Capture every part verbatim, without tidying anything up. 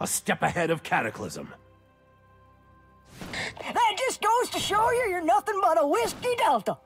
A step ahead of Cataclysm. That just goes to show you you're nothing but a whiskey delta.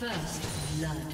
First blood.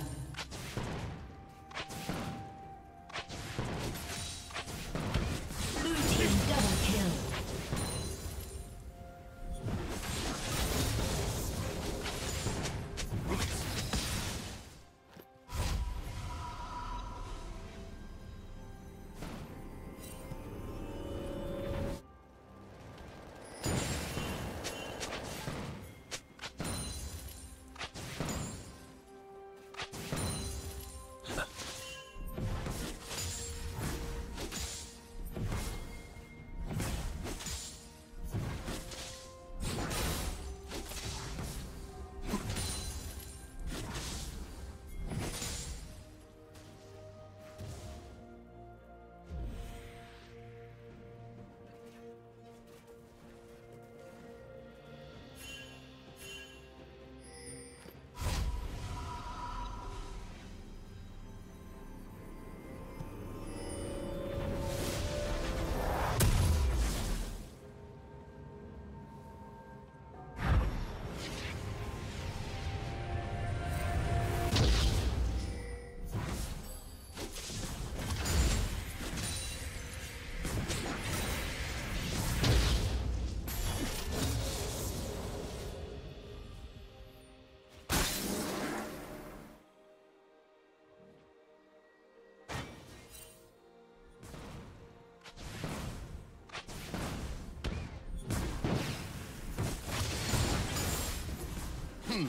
Hmm.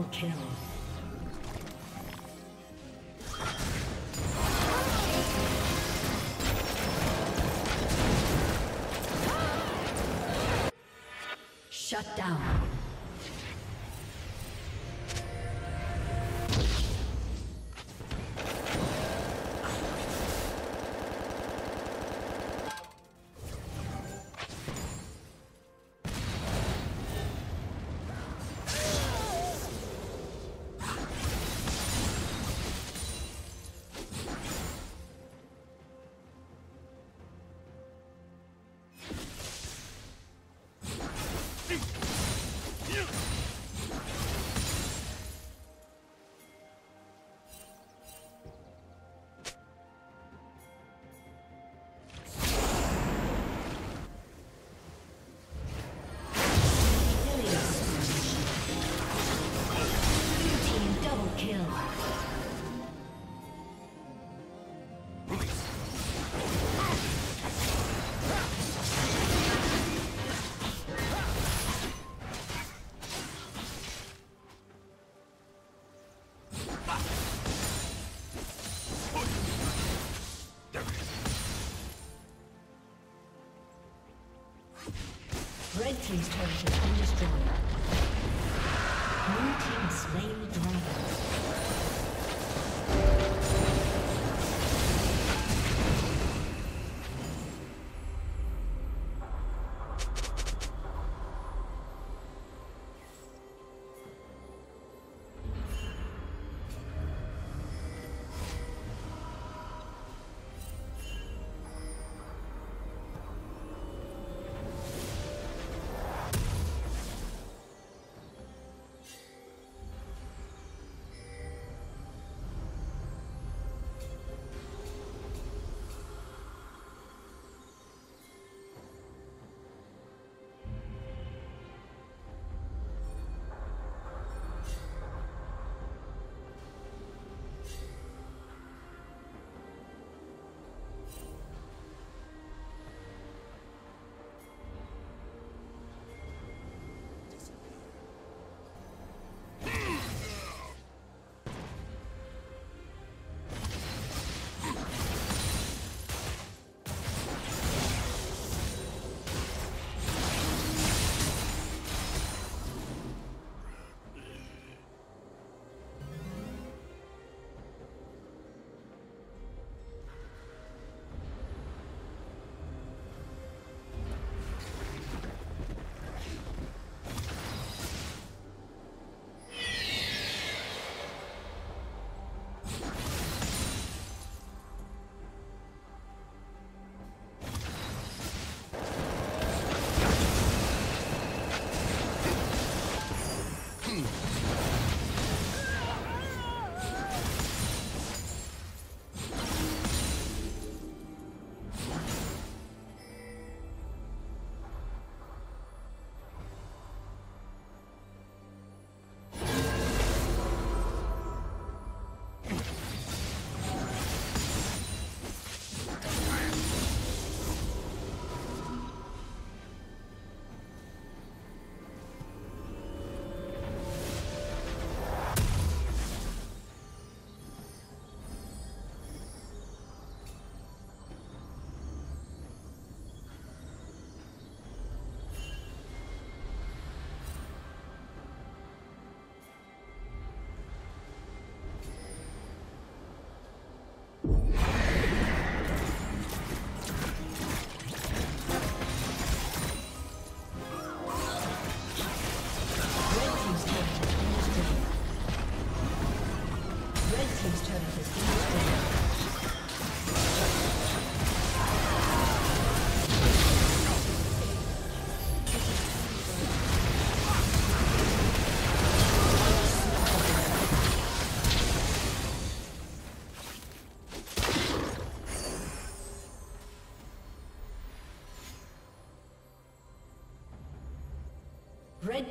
Double kill. Shut down. Red team's turret has been destroyed. Blue team slain the dragon. Red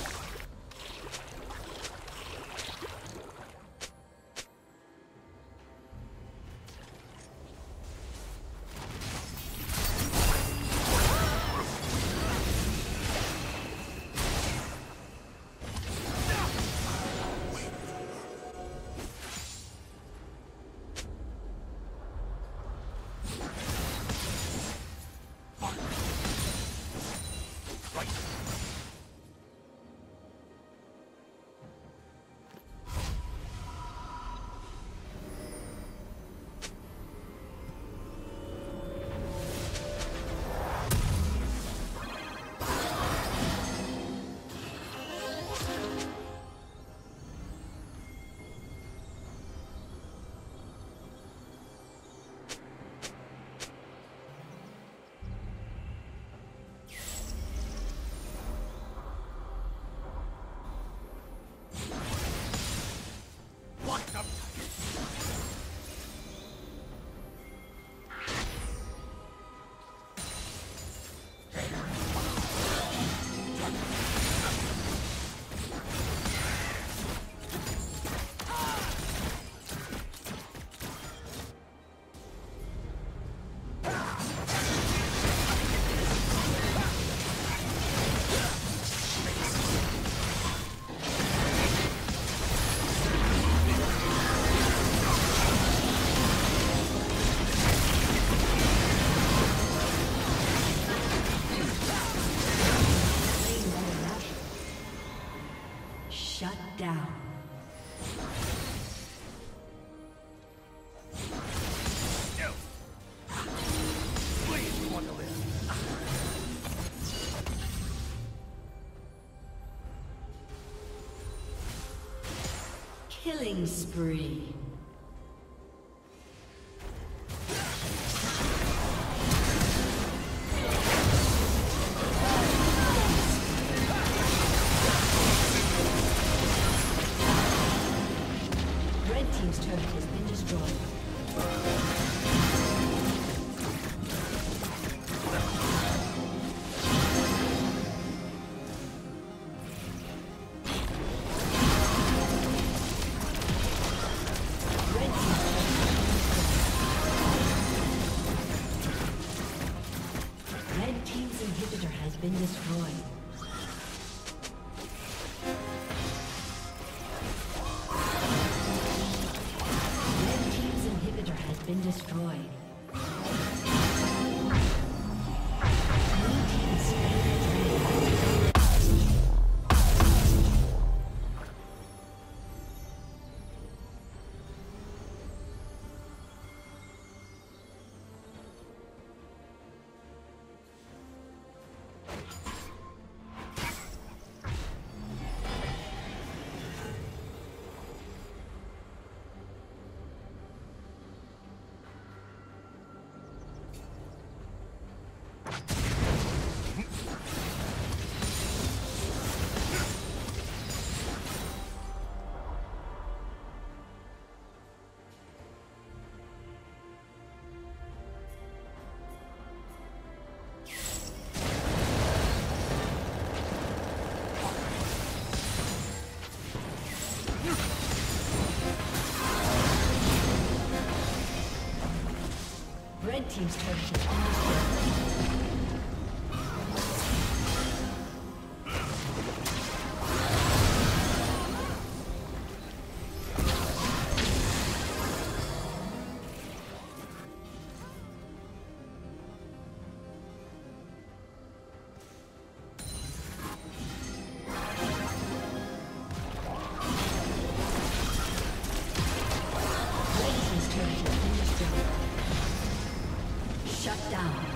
Killing spree. Red team's turret has been destroyed. Been destroyed. Red team's inhibitor has been destroyed. Red team's turret is undestroyed. Red team's turret has been destroyed. Shut down.